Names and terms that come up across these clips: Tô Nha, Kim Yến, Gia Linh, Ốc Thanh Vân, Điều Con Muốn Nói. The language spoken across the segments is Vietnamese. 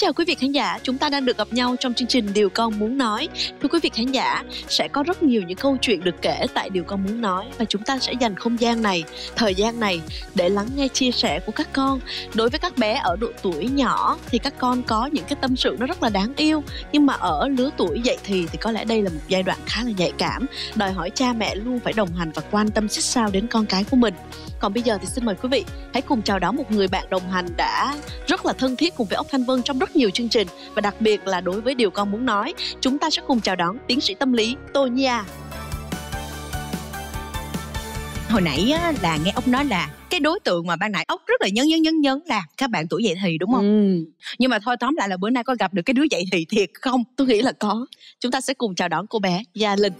chào quý vị khán giả, chúng ta đang được gặp nhau trong chương trình Điều Con Muốn Nói. Thưa quý vị khán giả, sẽ có rất nhiều những câu chuyện được kể tại Điều Con Muốn Nói và chúng ta sẽ dành không gian này, thời gian này để lắng nghe chia sẻ của các con. Đối với các bé ở độ tuổi nhỏ thì các con có những cái tâm sự nó rất là đáng yêu, nhưng mà ở lứa tuổi dậy thì có lẽ đây là một giai đoạn khá là nhạy cảm, đòi hỏi cha mẹ luôn phải đồng hành và quan tâm sát sao đến con cái của mình. Còn bây giờ thì xin mời quý vị hãy cùng chào đón một người bạn đồng hành đã rất là thân thiết cùng với Ốc Thanh Vân trong rất nhiều chương trình, và đặc biệt là đối với Điều Con Muốn Nói, chúng ta sẽ cùng chào đón tiến sĩ tâm lý Tô Nha. Hồi nãy là nghe Ốc nói là cái đối tượng mà ban nãy Ốc rất là nhấn là các bạn tuổi dậy thì, đúng không? Nhưng mà thôi, tóm lại là bữa nay có gặp được cái đứa dậy thì thiệt không? Tôi nghĩ là có. Chúng ta sẽ cùng chào đón cô bé Gia Linh.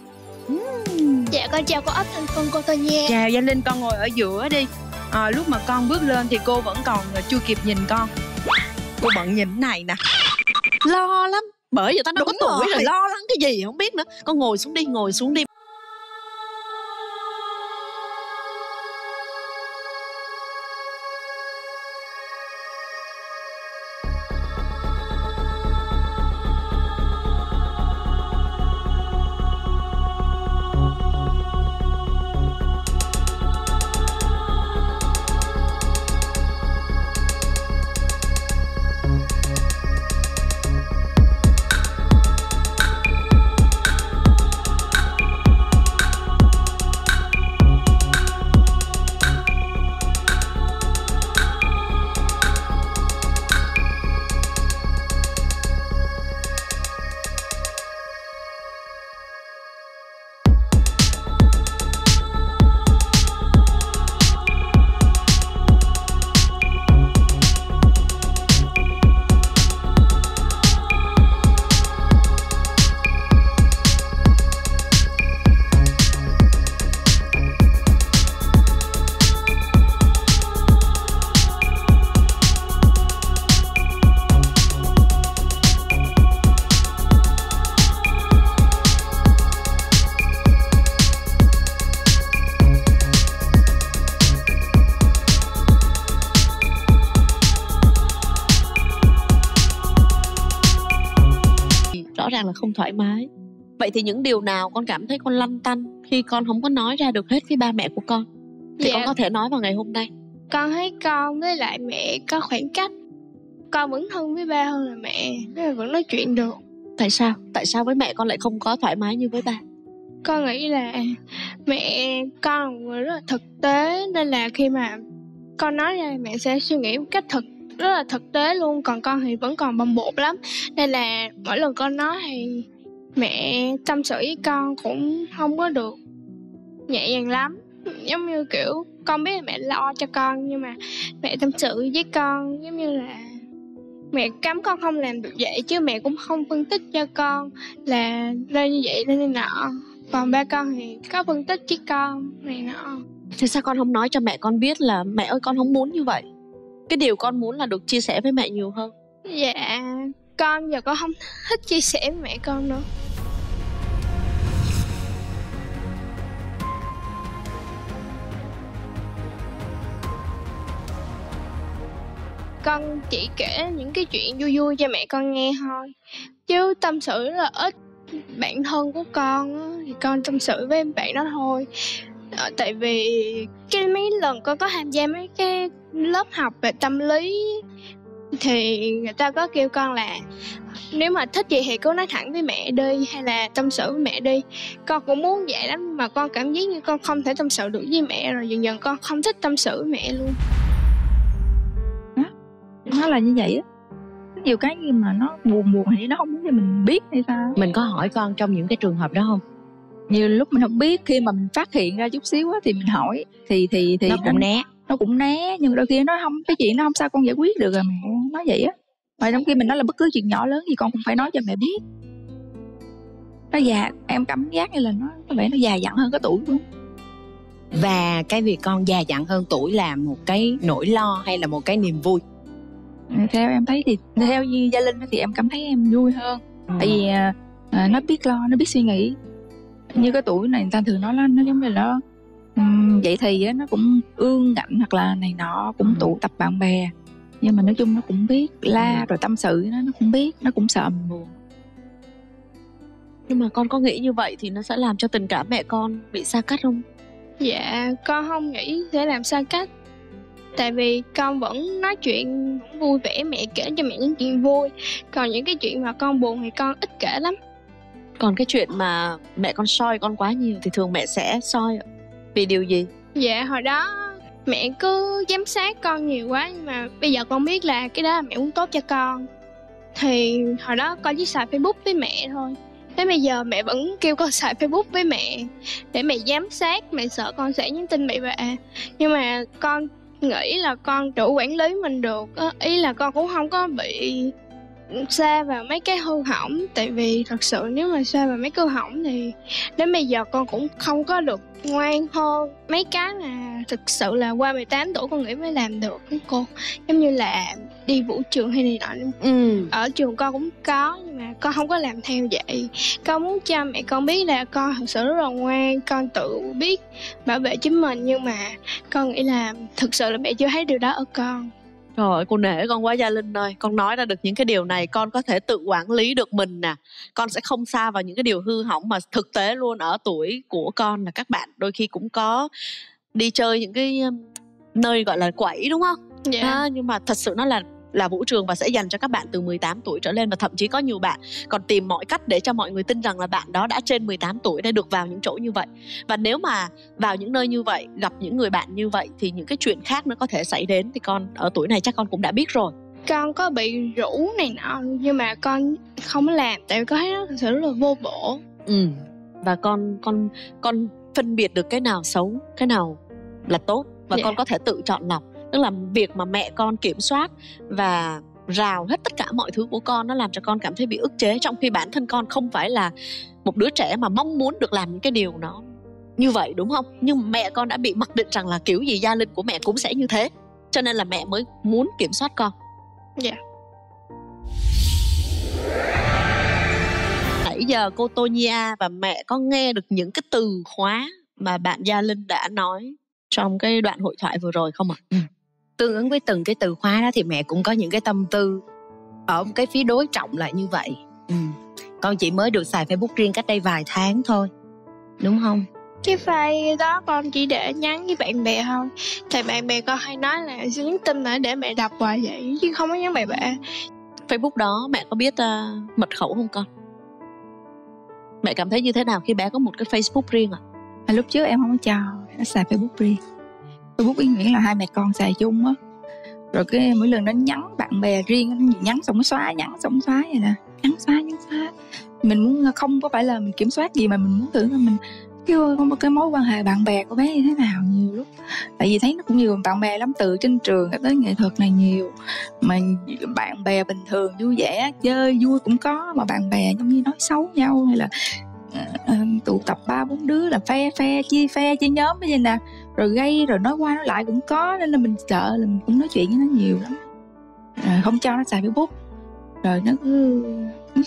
Dạ con chào cô Ốc Thanh Vân, cô Tô Nha. Chào Gia Linh, con ngồi ở giữa đi. Lúc mà con bước lên thì cô vẫn còn chưa kịp nhìn con. Cô bận nhìn này nè, lo lắm. Bởi vậy tao nói có tuổi rồi lo lắng cái gì không biết nữa. Con ngồi xuống đi, ngồi xuống đi. Ràng là không thoải mái. Vậy thì những điều nào con cảm thấy con lăn tăn khi con không có nói ra được hết với ba mẹ của con thì con có thể nói vào ngày hôm nay? Con thấy con với lại mẹ có khoảng cách. Con vẫn thân với ba hơn là mẹ, vẫn nói chuyện được. Tại sao? Tại sao với mẹ con lại không có thoải mái như với ba? Con nghĩ là mẹ con là một người rất là thực tế, nên là khi mà con nói ra mẹ sẽ suy nghĩ một cách rất là thực tế luôn. Còn con thì vẫn còn bồng bột lắm, nên là mỗi lần con nói thì mẹ tâm sự với con cũng không có được nhẹ nhàng lắm. Giống như kiểu con biết là mẹ lo cho con, nhưng mà mẹ tâm sự với con giống như là mẹ cấm con không làm được vậy, chứ mẹ cũng không phân tích cho con là nên như vậy nên như nọ. Còn ba con thì có phân tích với con này nọ. Thế sao con không nói cho mẹ con biết là mẹ ơi con không muốn như vậy? Cái điều con muốn là được chia sẻ với mẹ nhiều hơn. Dạ, con giờ con không thích chia sẻ với mẹ con nữa. Con chỉ kể những cái chuyện vui vui cho mẹ con nghe thôi, chứ tâm sự là ít. Bạn thân của con thì con tâm sự với bạn đó thôi. Tại vì cái mấy lần con có tham gia mấy cái lớp học về tâm lý thì người ta có kêu con là nếu mà thích gì thì cứ nói thẳng với mẹ đi, hay là tâm sự với mẹ đi. Con cũng muốn vậy lắm, nhưng mà con cảm giác như con không thể tâm sự được với mẹ, rồi dần dần con không thích tâm sự với mẹ luôn. Nó là như vậy á. Nhiều cái gì mà nó buồn hay nó không muốn thì mình biết hay sao. Mình có hỏi con trong những cái trường hợp đó không? Như lúc mình không biết, khi mà mình phát hiện ra chút xíu á thì mình hỏi thì nó cũng né. Nó cũng né, nhưng đôi khi nó không, cái chuyện nó không sao con giải quyết được rồi mẹ, nói vậy á. Và trong khi mình nói là bất cứ chuyện nhỏ lớn gì con cũng phải nói cho mẹ biết. Nó già, em cảm giác như là nó có vẻ nó già dặn hơn cái tuổi luôn. Và cái việc con già dặn hơn tuổi là một cái nỗi lo hay là một cái niềm vui? Theo em thấy thì theo như Gia Linh thì em cảm thấy em vui hơn. Tại vì nó biết lo, nó biết suy nghĩ. Như cái tuổi này người ta thường nói là nó giống như là vậy thì nó cũng ương ngạnh hoặc là này nọ, cũng tụ tập bạn bè. Nhưng mà nói chung nó cũng biết la rồi tâm sự nó cũng biết, nó cũng sợ mình buồn. Nhưng mà con có nghĩ như vậy thì nó sẽ làm cho tình cảm mẹ con bị xa cách không? Dạ, con không nghĩ sẽ làm xa cách. Tại vì con vẫn nói chuyện vui vẻ, mẹ kể cho mẹ những chuyện vui. Còn những cái chuyện mà con buồn thì con ít kể lắm. Còn cái chuyện mà mẹ con soi con quá nhiều thì thường mẹ sẽ soi vì điều gì? Dạ, hồi đó mẹ cứ giám sát con nhiều quá. Nhưng mà bây giờ con biết là cái đó là mẹ muốn tốt cho con. Thì hồi đó con chỉ xài Facebook với mẹ thôi. Thế bây giờ mẹ vẫn kêu con xài Facebook với mẹ để mẹ giám sát, mẹ sợ con sẽ nhắn tin bậy bạ. Nhưng mà con nghĩ là con tự quản lý mình được, ý là con cũng không có bị xa vào mấy cái hư hỏng. Tại vì thật sự nếu mà xa vào mấy cái hư hỏng thì đến bây giờ con cũng không có được ngoan hơn. Mấy cái mà thực sự là qua 18 tuổi con nghĩ mới làm được cô, giống như là đi vũ trường hay này nọ. Ở trường con cũng có, nhưng mà con không có làm theo vậy. Con muốn cho mẹ con biết là con thật sự rất là ngoan, con tự biết bảo vệ chính mình. Nhưng mà con nghĩ là thực sự là mẹ chưa thấy điều đó ở con. Trời ơi, cô nể con quá Gia Linh ơi. Con nói ra được những cái điều này, con có thể tự quản lý được mình nè. Con sẽ không sa vào những cái điều hư hỏng mà thực tế luôn ở tuổi của con là các bạn đôi khi cũng có đi chơi những cái nơi gọi là quẩy đúng không? Yeah. Nhưng mà thật sự nó là vũ trường và sẽ dành cho các bạn từ 18 tuổi trở lên. Và thậm chí có nhiều bạn còn tìm mọi cách để cho mọi người tin rằng là bạn đó đã trên 18 tuổi để được vào những chỗ như vậy. Và nếu mà vào những nơi như vậy, gặp những người bạn như vậy thì những cái chuyện khác nó có thể xảy đến. Thì con ở tuổi này chắc con cũng đã biết rồi. Con có bị rủ này nọ nhưng mà con không làm, tại vì con thấy nó thật sự rất là vô bổ. Và con phân biệt được cái nào xấu, cái nào là tốt. Và con có thể tự chọn lọc. Tức là việc mà mẹ con kiểm soát và rào hết tất cả mọi thứ của con, nó làm cho con cảm thấy bị ức chế. Trong khi bản thân con không phải là một đứa trẻ mà mong muốn được làm những cái điều nó như vậy đúng không? Nhưng mẹ con đã bị mặc định rằng là kiểu gì Gia Linh của mẹ cũng sẽ như thế. Cho nên là mẹ mới muốn kiểm soát con. Dạ. Nãy giờ cô Tô Nha và mẹ có nghe được những cái từ khóa mà bạn Gia Linh đã nói trong cái đoạn hội thoại vừa rồi không ạ? Tương ứng với từng cái từ khóa đó thì mẹ cũng có những cái tâm tư ở một cái phía đối trọng lại như vậy. Con chỉ mới được xài Facebook riêng cách đây vài tháng thôi, đúng không? Cái file đó con chỉ để nhắn với bạn bè thôi. Thì bạn bè con hay nói là nhắn tin mà để mẹ đọc hoài vậy, chứ không có nhắn bậy bạ. Facebook đó mẹ có biết mật khẩu không con? Mẹ cảm thấy như thế nào khi bé có một cái Facebook riêng ạ? À, lúc trước em không có cho nó xài Facebook riêng. Facebook ý nghĩa là hai mẹ con xài chung á. Rồi cái mỗi lần nó nhắn bạn bè riêng, nó nhắn xong nó xóa, nhắn xong xóa vậy nè, nhắn xóa, nhắn xóa. Mình muốn không có phải là mình kiểm soát gì mà mình muốn thử mình cái mối quan hệ bạn bè của bé như thế nào nhiều lúc. Tại vì thấy nó cũng nhiều bạn bè lắm, từ trên trường tới nghệ thuật này nhiều. Mà bạn bè bình thường vui vẻ, chơi vui cũng có, mà bạn bè giống như nói xấu nhau hay là tụ tập 3-4 đứa là phe chia nhóm như vậy nè, rồi gây rồi nói qua nói lại cũng có. Nên là mình sợ là mình cũng nói chuyện với nó nhiều lắm, rồi không cho nó xài Facebook. Rồi nó cứ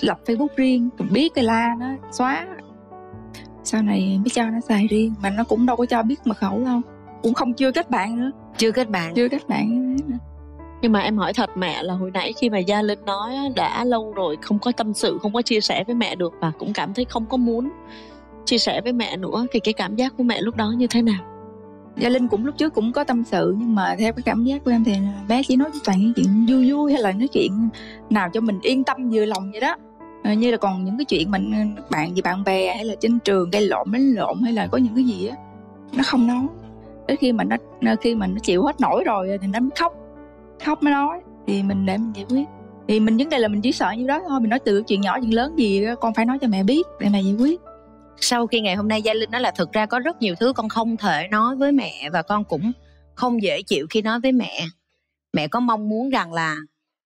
lập Facebook riêng, mình biết cái la nó xóa. Sau này mới cho nó xài riêng, mà nó cũng đâu có cho biết mật khẩu đâu, cũng không chưa kết bạn nữa. Chưa kết bạn nữa. Nhưng mà em hỏi thật mẹ là hồi nãy khi mà Gia Linh nói đã lâu rồi không có tâm sự, không có chia sẻ với mẹ được và cũng cảm thấy không có muốn chia sẻ với mẹ nữa, thì cái cảm giác của mẹ lúc đó như thế nào? Gia Linh cũng lúc trước cũng có tâm sự, nhưng mà theo cái cảm giác của em thì bé chỉ nói toàn những chuyện vui vui hay là nói chuyện nào cho mình yên tâm vừa lòng vậy đó. Như là còn những cái chuyện mình bạn bè hay là trên trường gây lộn đánh lộn hay là có những cái gì á, nó không nói. Tới khi mà nó chịu hết nổi rồi thì nó mới khóc mới nói, thì mình để mình giải quyết. Thì mình vấn đề là mình chỉ sợ như đó thôi, mình nói từ chuyện nhỏ chuyện lớn gì con phải nói cho mẹ biết để mẹ giải quyết. Sau khi ngày hôm nay Gia Linh nói là thực ra có rất nhiều thứ con không thể nói với mẹ và con cũng không dễ chịu khi nói với mẹ. Mẹ có mong muốn rằng là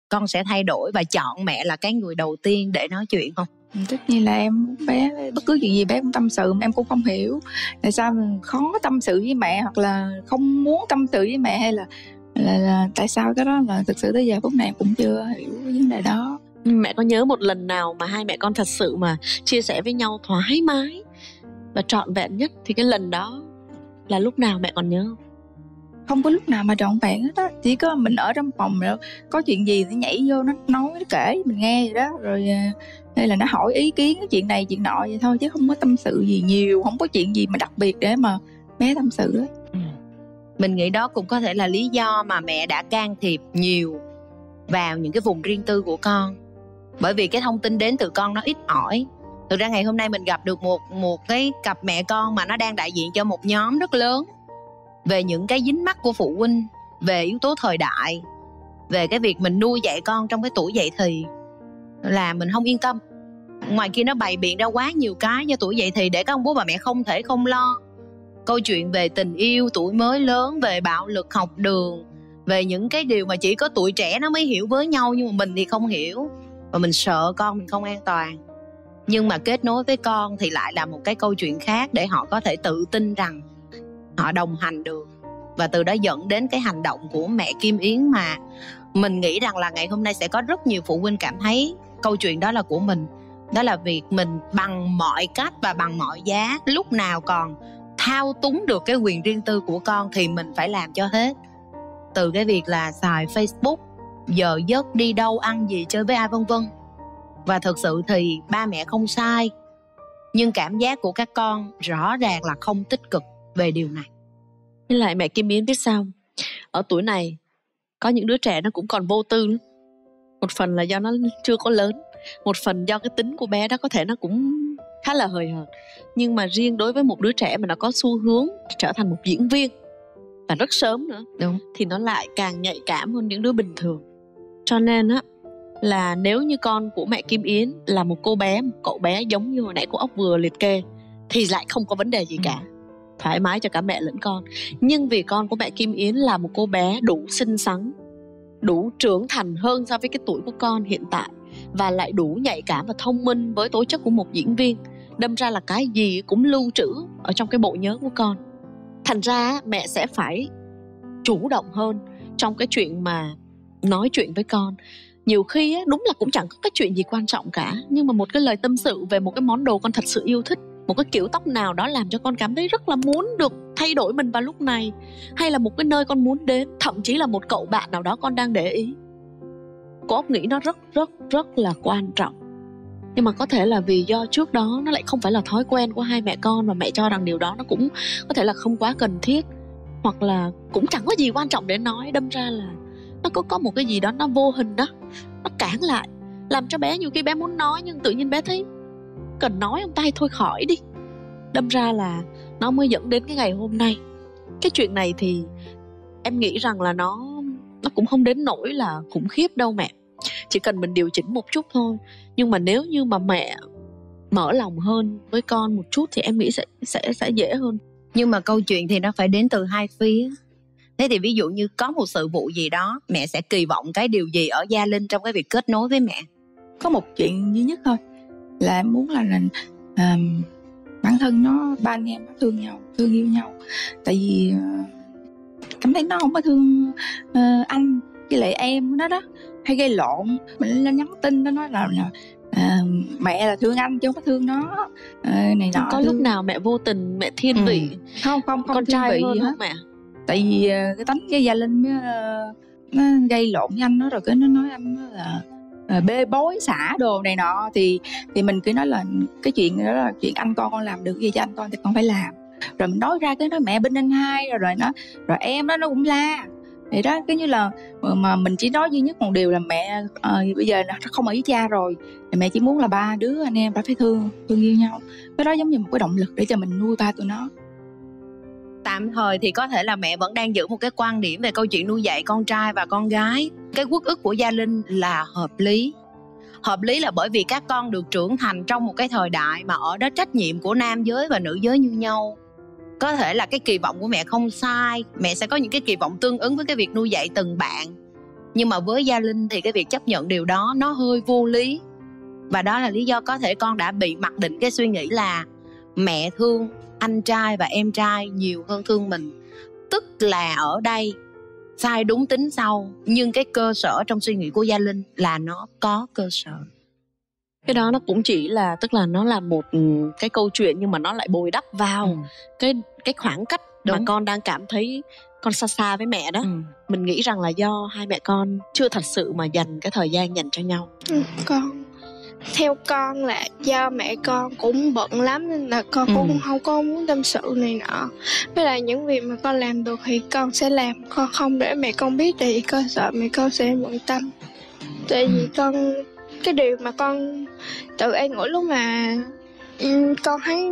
con sẽ thay đổi và chọn mẹ là cái người đầu tiên để nói chuyện không? Tất nhiên là em, bé bất cứ chuyện gì bé cũng tâm sự, em cũng không hiểu tại sao mình khó tâm sự với mẹ hoặc là không muốn tâm sự với mẹ hay là tại sao cái đó là thực sự tới giờ phút này cũng chưa hiểu vấn đề đó. Mẹ có nhớ một lần nào mà hai mẹ con thật sự mà chia sẻ với nhau thoải mái và trọn vẹn nhất thì cái lần đó là lúc nào mẹ còn nhớ không? không có lúc nào mà trọn vẹn hết á, chỉ có mình ở trong phòng rồi có chuyện gì thì nhảy vô nó nói, nó kể mình nghe vậy đó, rồi hay là nó hỏi ý kiến cái chuyện này chuyện nọ vậy thôi, chứ không có tâm sự gì nhiều, không có chuyện gì mà đặc biệt để mà bé tâm sự đó. Mình nghĩ đó cũng có thể là lý do mà mẹ đã can thiệp nhiều vào những cái vùng riêng tư của con, bởi vì cái thông tin đến từ con nó ít ỏi. Thực ra ngày hôm nay mình gặp được một cái cặp mẹ con mà nó đang đại diện cho một nhóm rất lớn về những cái dính mắc của phụ huynh, về yếu tố thời đại, về cái việc mình nuôi dạy con trong cái tuổi dậy thì là mình không yên tâm. Ngoài kia nó bày biện ra quá nhiều cái cho tuổi dậy thì để các ông bố bà mẹ không thể không lo. Câu chuyện về tình yêu, tuổi mới lớn, về bạo lực học đường, về những cái điều mà chỉ có tuổi trẻ nó mới hiểu với nhau, nhưng mà mình thì không hiểu, và mình sợ con mình không an toàn. Nhưng mà kết nối với con thì lại là một cái câu chuyện khác, để họ có thể tự tin rằng họ đồng hành được. Và từ đó dẫn đến cái hành động của mẹ Kim Yến mà mình nghĩ rằng là ngày hôm nay sẽ có rất nhiều phụ huynh cảm thấy câu chuyện đó là của mình. Đó là việc mình bằng mọi cách và bằng mọi giá, lúc nào còn thao túng được cái quyền riêng tư của con thì mình phải làm cho hết. Từ cái việc là xài Facebook, giờ giấc, đi đâu, ăn gì, chơi với ai, vân vân. Và thực sự thì ba mẹ không sai, nhưng cảm giác của các con rõ ràng là không tích cực về điều này. Với lại mẹ Kim Yến biết sao, ở tuổi này có những đứa trẻ nó cũng còn vô tư lắm. Một phần là do nó chưa có lớn, một phần do cái tính của bé đó có thể nó cũng khá là hời hợt. Nhưng mà riêng đối với một đứa trẻ mà nó có xu hướng trở thành một diễn viên, và rất sớm nữa, đúng, thì nó lại càng nhạy cảm hơn những đứa bình thường. Cho nên á, là nếu như con của mẹ Kim Yến là một cô bé, một cậu bé giống như hồi nãy cô Ốc vừa liệt kê, thì lại không có vấn đề gì cả, thoải mái cho cả mẹ lẫn con. Nhưng vì con của mẹ Kim Yến là một cô bé đủ xinh xắn, đủ trưởng thành hơn so với cái tuổi của con hiện tại, và lại đủ nhạy cảm và thông minh với tố chất của một diễn viên, đâm ra là cái gì cũng lưu trữ ở trong cái bộ nhớ của con. Thành ra mẹ sẽ phải chủ động hơn trong cái chuyện mà nói chuyện với con. Nhiều khi đúng là cũng chẳng có cái chuyện gì quan trọng cả, nhưng mà một cái lời tâm sự về một cái món đồ con thật sự yêu thích, một cái kiểu tóc nào đó làm cho con cảm thấy rất là muốn được thay đổi mình vào lúc này, hay là một cái nơi con muốn đến, thậm chí là một cậu bạn nào đó con đang để ý. Cô Ốc nghĩ nó rất là quan trọng. Nhưng mà có thể là vì do trước đó nó lại không phải là thói quen của hai mẹ con, và mẹ cho rằng điều đó nó cũng có thể là không quá cần thiết, hoặc là cũng chẳng có gì quan trọng để nói. Đâm ra là nó có một cái gì đó nó vô hình đó, nó cản lại, làm cho bé nhiều khi bé muốn nói nhưng tự nhiên bé thấy cần nói không tay thôi khỏi đi. Đâm ra là nó mới dẫn đến cái ngày hôm nay. Cái chuyện này thì em nghĩ rằng là nó cũng không đến nỗi là khủng khiếp đâu mẹ, chỉ cần mình điều chỉnh một chút thôi. Nhưng mà nếu như mà mẹ mở lòng hơn với con một chút thì em nghĩ sẽ dễ hơn. Nhưng mà câu chuyện thì nó phải đến từ hai phía. Thế thì ví dụ như có một sự vụ gì đó, mẹ sẽ kỳ vọng cái điều gì ở Gia Linh trong cái việc kết nối với mẹ? Có một chuyện duy nhất thôi, là em muốn là bản thân ba anh em thương nhau, thương yêu nhau. Tại vì cảm thấy nó không có thương anh với lại em đó hay gây lộn. Mình lên nhắn tin nó nói là mẹ là thương anh chứ không có thương nó này nọ. Có lúc nào mẹ vô tình mẹ thiên vị không con trai vị gì hết mẹ? Tại vì cái tánh cái Gia Linh nó gây lộn với anh nó, rồi cái nó nói anh nó là bê bối xả đồ này nọ, thì mình cứ nói là cái chuyện đó là chuyện anh con làm được gì cho anh con thì con phải làm. Rồi mình nói ra cái nói mẹ bên anh hai rồi nó, rồi em đó nó cũng la thì đó, cái như là mà mình chỉ nói duy nhất một điều là mẹ bây giờ nó không ở với cha rồi, thì mẹ chỉ muốn là ba đứa anh em đã phải thương yêu nhau. Cái đó giống như một cái động lực để cho mình nuôi ba tụi nó. Tạm thời thì có thể là mẹ vẫn đang giữ một cái quan điểm về câu chuyện nuôi dạy con trai và con gái. Cái uất ức của Gia Linh là hợp lý. Hợp lý là bởi vì các con được trưởng thành trong một cái thời đại mà ở đó trách nhiệm của nam giới và nữ giới như nhau. Có thể là cái kỳ vọng của mẹ không sai, mẹ sẽ có những cái kỳ vọng tương ứng với cái việc nuôi dạy từng bạn. Nhưng mà với Gia Linh thì cái việc chấp nhận điều đó nó hơi vô lý. Và đó là lý do có thể con đã bị mặc định cái suy nghĩ là mẹ thương anh trai và em trai nhiều hơn thương mình. Tức là ở đây sai đúng tính sau, nhưng cái cơ sở trong suy nghĩ của Gia Linh là nó có cơ sở. Cái đó nó cũng chỉ là, tức là nó là một cái câu chuyện, nhưng mà nó lại bồi đắp vào cái khoảng cách, đúng, mà con đang cảm thấy con xa xa với mẹ đó. Mình nghĩ rằng là do hai mẹ con chưa thật sự mà dành cái thời gian dành cho nhau. Con theo con là do mẹ con cũng bận lắm nên là con cũng không có muốn tâm sự này nọ. Với lại những việc mà con làm được thì con sẽ làm, con không để mẹ con biết tại vì con sợ mẹ con sẽ bận tâm. Tại vì con cái điều mà con tự an ủi lúc mà con thấy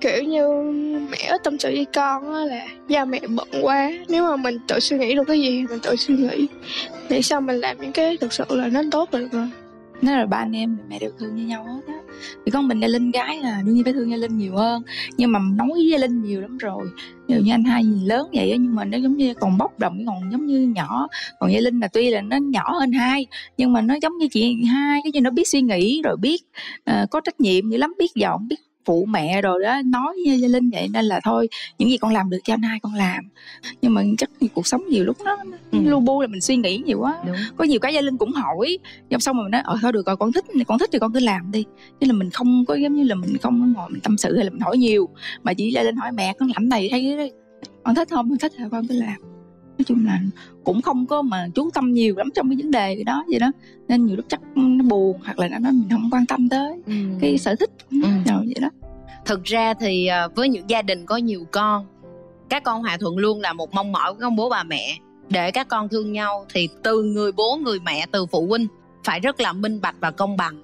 kiểu như mẹ tâm sự với con là do mẹ bận quá. Nếu mà mình tự suy nghĩ được cái gì mình tự suy nghĩ, để sao mình làm những cái thực sự là nó tốt được rồi. Nói là ba anh em mẹ đều thương với nhau hết á. Thì con mình Gia Linh gái là đương nhiên phải thương Gia Linh nhiều hơn, nhưng mà nói với Gia Linh nhiều lắm rồi. Ví dụ như anh hai nhìn lớn vậy á, nhưng mà nó giống như còn bốc đồng, còn giống như nhỏ. Còn Gia Linh là tuy là nó nhỏ hơn hai, nhưng mà nó giống như chị hai, cái như nó biết suy nghĩ rồi biết có trách nhiệm dữ lắm, biết giọng, biết phụ mẹ rồi đó. Nói với Gia Linh vậy nên là thôi, những gì con làm được cho anh hai con làm. Nhưng mà chắc cuộc sống nhiều lúc nó lu bu là mình suy nghĩ nhiều quá. Đúng. Có nhiều cái Gia Linh cũng hỏi, nhưng xong rồi mình nói thôi được rồi, con thích thì con cứ làm đi. Chứ là mình không có giống như là mình không ngồi mình tâm sự hay là mình hỏi nhiều, mà chỉ Gia Linh hỏi mẹ con làm này thấy đấy, con thích không, con thích thì con cứ làm. Nói chung là cũng không có mà chú tâm nhiều lắm trong cái vấn đề đó vậy đó, nên nhiều lúc chắc nó buồn hoặc là nó mình không quan tâm tới cái sở thích nào vậy đó. Thực ra thì với những gia đình có nhiều con, các con hòa thuận luôn là một mong mỏi của các ông bố bà mẹ. Để các con thương nhau thì từ người bố, người mẹ, từ phụ huynh phải rất là minh bạch và công bằng.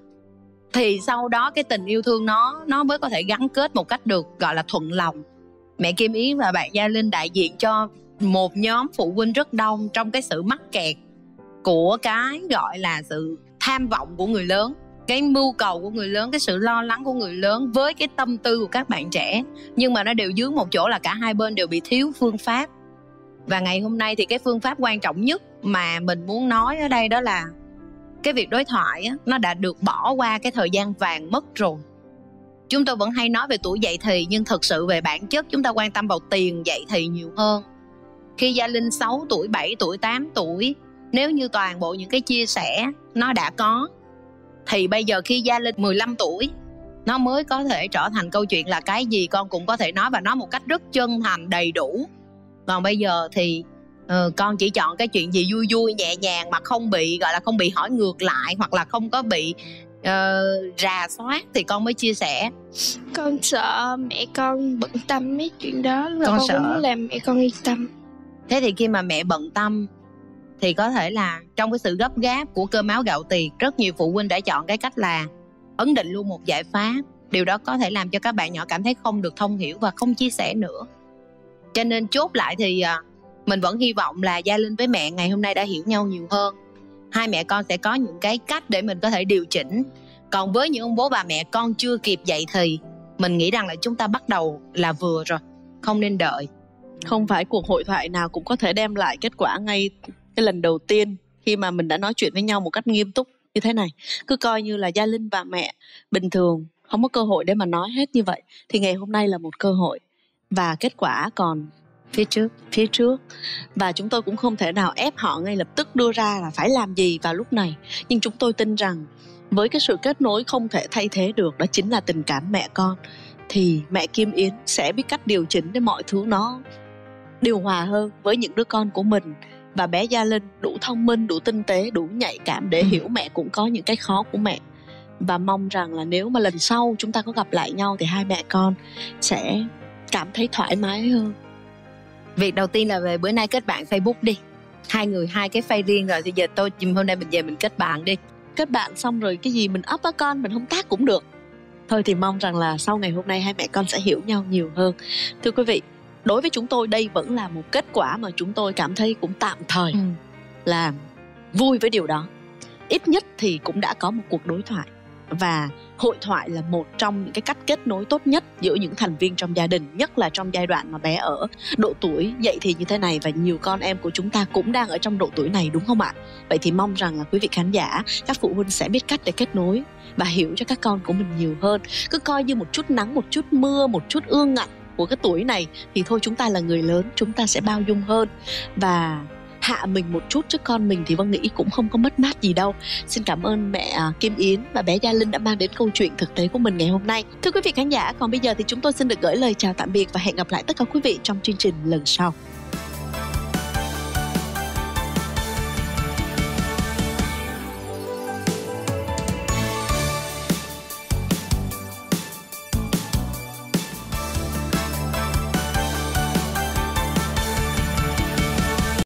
Thì sau đó cái tình yêu thương nó mới có thể gắn kết một cách được gọi là thuận lòng. Mẹ Kim Yến và bạn Gia Linh đại diện cho một nhóm phụ huynh rất đông trong cái sự mắc kẹt của cái gọi là sự tham vọng của người lớn, cái mưu cầu của người lớn, cái sự lo lắng của người lớn với cái tâm tư của các bạn trẻ. Nhưng mà nó đều dưới một chỗ là cả hai bên đều bị thiếu phương pháp. Và ngày hôm nay thì cái phương pháp quan trọng nhất mà mình muốn nói ở đây đó là cái việc đối thoại á, nó đã được bỏ qua cái thời gian vàng mất rồi. Chúng tôi vẫn hay nói về tuổi dậy thì, nhưng thực sự về bản chất chúng ta quan tâm vào tiền dậy thì nhiều hơn. Khi Gia Linh 6 tuổi, 7 tuổi, 8 tuổi, nếu như toàn bộ những cái chia sẻ nó đã có, thì bây giờ khi Gia Linh 15 tuổi, nó mới có thể trở thành câu chuyện là cái gì con cũng có thể nói, và nói một cách rất chân thành, đầy đủ. Còn bây giờ thì con chỉ chọn cái chuyện gì vui vui, nhẹ nhàng, mà không bị gọi là không bị hỏi ngược lại, hoặc là không có bị rà soát thì con mới chia sẻ. Con sợ mẹ con bận tâm mấy chuyện đó, là con sợ. Muốn làm mẹ con yên tâm. Thế thì khi mà mẹ bận tâm thì có thể là trong cái sự gấp gáp của cơm áo gạo tiền, rất nhiều phụ huynh đã chọn cái cách là ấn định luôn một giải pháp. Điều đó có thể làm cho các bạn nhỏ cảm thấy không được thông hiểu và không chia sẻ nữa. Cho nên chốt lại thì mình vẫn hy vọng là Gia Linh với mẹ ngày hôm nay đã hiểu nhau nhiều hơn. Hai mẹ con sẽ có những cái cách để mình có thể điều chỉnh. Còn với những ông bố bà mẹ con chưa kịp dậy thì mình nghĩ rằng là chúng ta bắt đầu là vừa rồi, không nên đợi. Không phải cuộc hội thoại nào cũng có thể đem lại kết quả ngay cái lần đầu tiên khi mà mình đã nói chuyện với nhau một cách nghiêm túc như thế này. Cứ coi như là Gia Linh và mẹ bình thường không có cơ hội để mà nói hết như vậy, thì ngày hôm nay là một cơ hội và kết quả còn phía trước. Và chúng tôi cũng không thể nào ép họ ngay lập tức đưa ra là phải làm gì vào lúc này. Nhưng chúng tôi tin rằng với cái sự kết nối không thể thay thế được, đó chính là tình cảm mẹ con, thì mẹ Kim Yến sẽ biết cách điều chỉnh để mọi thứ nó điều hòa hơn với những đứa con của mình. Và bé Gia Linh đủ thông minh, đủ tinh tế, đủ nhạy cảm để hiểu mẹ cũng có những cái khó của mẹ. Và mong rằng là nếu mà lần sau chúng ta có gặp lại nhau thì hai mẹ con sẽ cảm thấy thoải mái hơn. Việc đầu tiên là về bữa nay kết bạn Facebook đi. Hai người hai cái face riêng rồi, thì giờ hôm nay mình về mình kết bạn đi. Kết bạn xong rồi cái gì mình up á con, mình không tác cũng được. Thôi thì mong rằng là sau ngày hôm nay hai mẹ con sẽ hiểu nhau nhiều hơn. Thưa quý vị, đối với chúng tôi đây vẫn là một kết quả mà chúng tôi cảm thấy cũng tạm thời là vui với điều đó. Ít nhất thì cũng đã có một cuộc đối thoại. Và hội thoại là một trong những cái cách kết nối tốt nhất giữa những thành viên trong gia đình, nhất là trong giai đoạn mà bé ở độ tuổi dậy thì như thế này. Và nhiều con em của chúng ta cũng đang ở trong độ tuổi này, đúng không ạ? Vậy thì mong rằng là quý vị khán giả, các phụ huynh sẽ biết cách để kết nối và hiểu cho các con của mình nhiều hơn. Cứ coi như một chút nắng, một chút mưa, một chút ương ngạnh của cái tuổi này thì thôi, chúng ta là người lớn, chúng ta sẽ bao dung hơn và hạ mình một chút trước con mình, thì Vân nghĩ cũng không có mất mát gì đâu. Xin cảm ơn mẹ Kim Yến và bé Gia Linh đã mang đến câu chuyện thực tế của mình ngày hôm nay. Thưa quý vị khán giả, còn bây giờ thì chúng tôi xin được gửi lời chào tạm biệt và hẹn gặp lại tất cả quý vị trong chương trình lần sau.